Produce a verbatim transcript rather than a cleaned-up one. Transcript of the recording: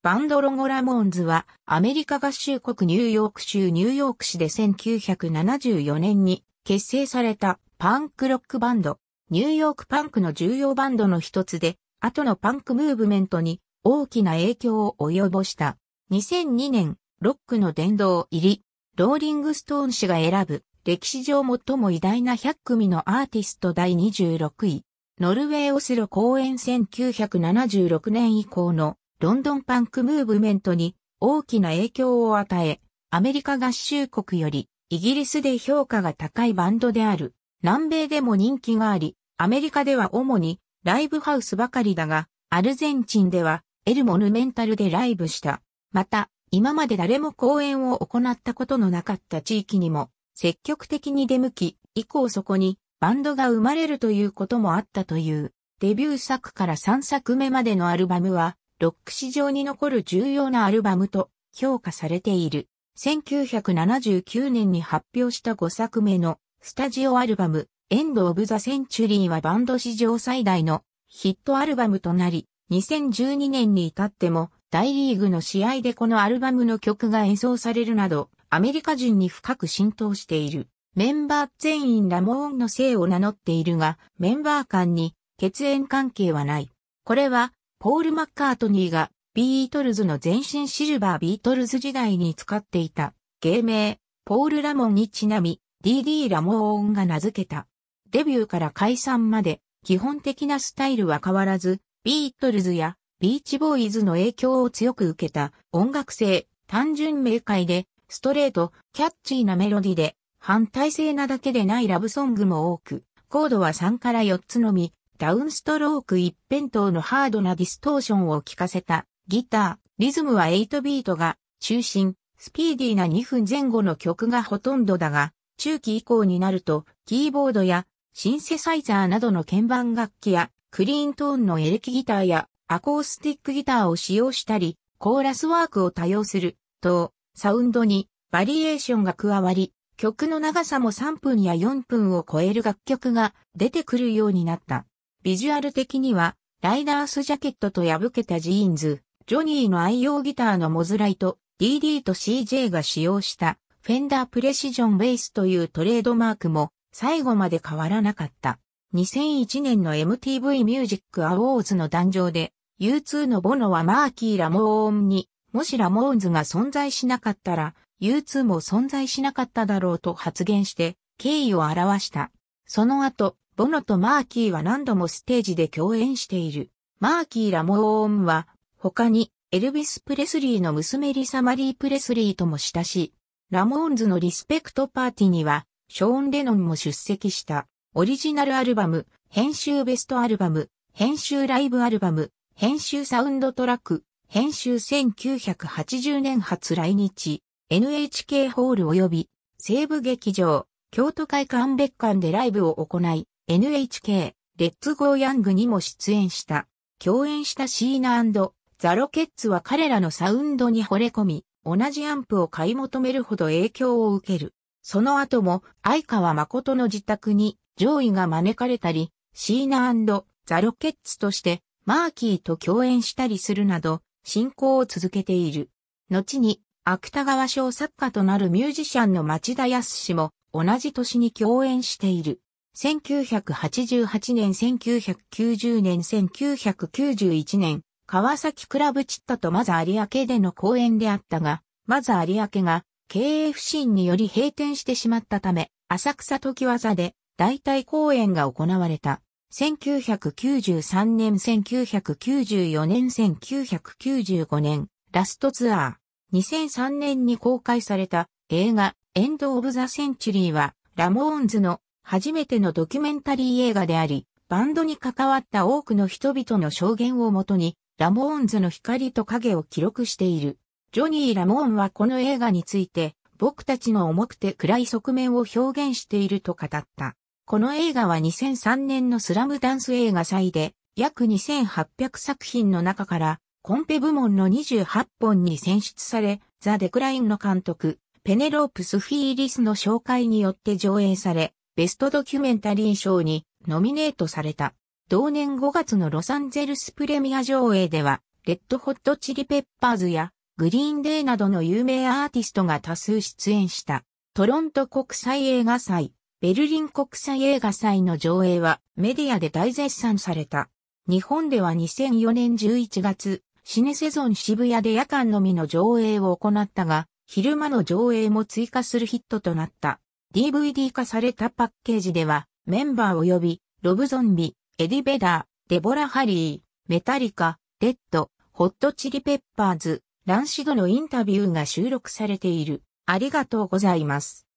バンドロゴ・ラモーンズはアメリカ合衆国ニューヨーク州ニューヨーク市でせんきゅうひゃくななじゅうよねんに結成されたパンクロックバンド、ニューヨークパンクの重要バンドの一つで、後のパンクムーブメントに大きな影響を及ぼした。にせんにねん、ロックの殿堂入り、ローリングストーン誌が選ぶ歴史上最も偉大なひゃっくみのアーティストだいにじゅうろくい。ノルウェーオスロ公演せんきゅうひゃくななじゅうろくねん以降のロンドンパンクムーブメントに大きな影響を与え、アメリカ合衆国よりイギリスで評価が高いバンドである。南米でも人気があり、アメリカでは主にライブハウスばかりだが、アルゼンチンではエル・モヌメンタルでライブした。また、今まで誰も公演を行ったことのなかった地域にも積極的に出向き、以降そこにバンドが生まれるということもあったという。デビュー作からさんさくめまでのアルバムは、ロック史上に残る重要なアルバムと評価されている。せんきゅうひゃくななじゅうきゅうねんに発表したごさくめのスタジオアルバム、End of the Centuryはバンド史上最大のヒットアルバムとなり、にせんじゅうにねんに至っても大リーグの試合でこのアルバムの曲が演奏されるなど、アメリカ人に深く浸透している。メンバー全員ラモーンの姓を名乗っているが、メンバー間に血縁関係はない。これは、ポール・マッカートニーがビートルズの前身シルバービートルズ時代に使っていた芸名、ポール・ラモンにちなみ、ディーディー ラモーンが名付けた。デビューから解散まで基本的なスタイルは変わらず、ビートルズやビーチボーイズの影響を強く受けた音楽性、単純明快で、ストレート、キャッチーなメロディで、反対性なだけでないラブソングも多く、コードはさんからよっつのみ、ダウンストローク一辺倒のハードなディストーションを効かせたギター、リズムははちビートが中心、スピーディーなにふんまえ後の曲がほとんどだが、中期以降になるとキーボードやシンセサイザーなどの鍵盤楽器やクリーントーンのエレキギターやアコースティックギターを使用したり、コーラスワークを多用するとサウンドにバリエーションが加わり、曲の長さもさんぷんやよんぷんを超える楽曲が出てくるようになった。ビジュアル的には、ライダースジャケットと破けたジーンズ、ジョニーの愛用ギターのモズライと、ディーディー と シージェー が使用した、フェンダープレシジョンベースというトレードマークも、最後まで変わらなかった。にせんいちねんの エムティーブイ ミュージックアウォーズの壇上で、ユーツー のボノはマーキー・ラモーンに、もしラモーンズが存在しなかったら、ユーツー も存在しなかっただろうと発言して、敬意を表した。その後、ボノとマーキーは何度もステージで共演している。マーキー・ラモーンは他にエルヴィス・プレスリーの娘リサ・マリー・プレスリーとも親しい。ラモーンズのリスペクトパーティーにはショーン・レノンも出席した。オリジナルアルバム、編集ベストアルバム、編集ライブアルバム、編集サウンドトラック、編集せんきゅうひゃくはちじゅうねん初来日、エヌエイチケー ホール及び西部劇場、京都会館別館でライブを行い、エヌエイチケー、レッツゴーヤングにも出演した。共演したシーナ&ザ・ロケッツは彼らのサウンドに惚れ込み、同じアンプを買い求めるほど影響を受ける。その後も、相川誠の自宅に上位が招かれたり、シーナ&ザ・ロケッツとして、マーキーと共演したりするなど、進行を続けている。後に、芥川賞作家となるミュージシャンの町田康も、同じ年に共演している。せんきゅうひゃくはちじゅうはちねん、せんきゅうひゃくきゅうじゅうねん、せんきゅうひゃくきゅうじゅういちねん、川崎クラブチッタとマザ有明での公演であったが、マザ有明が経営不振により閉店してしまったため、浅草ときわざで代替公演が行われた。せんきゅうひゃくきゅうじゅうさんねん、せんきゅうひゃくきゅうじゅうよねん、せんきゅうひゃくきゅうじゅうごねん、ラストツアー。にせんさんねんに公開された映画、End of the Centuryは、ラモーンズの初めてのドキュメンタリー映画であり、バンドに関わった多くの人々の証言をもとに、ラモーンズの光と影を記録している。ジョニー・ラモーンはこの映画について、僕たちの重くて暗い側面を表現していると語った。この映画はにせんさんねんのスラムダンス映画祭で、約にせんはっぴゃくさくひんの中から、コンペ部門のにじゅうはっぽんに選出され、ザ・デクラインの監督、ペネロープ・スフィーリスの紹介によって上映され、ベストドキュメンタリー賞にノミネートされた。同年ごがつのロサンゼルスプレミア上映ではレッドホットチリペッパーズやグリーンデーなどの有名アーティストが多数出演したトロント国際映画祭、ベルリン国際映画祭の上映はメディアで大絶賛された。日本ではにせんよねんじゅういちがつ、シネセゾン渋谷で夜間のみの上映を行ったが、昼間の上映も追加するヒットとなった。ディーブイディー 化されたパッケージでは、メンバー及び、ロブゾンビ、エディ・ベダー、デボラ・ハリー、メタリカ、レッド、ホットチリペッパーズ、ランシドのインタビューが収録されている。ありがとうございます。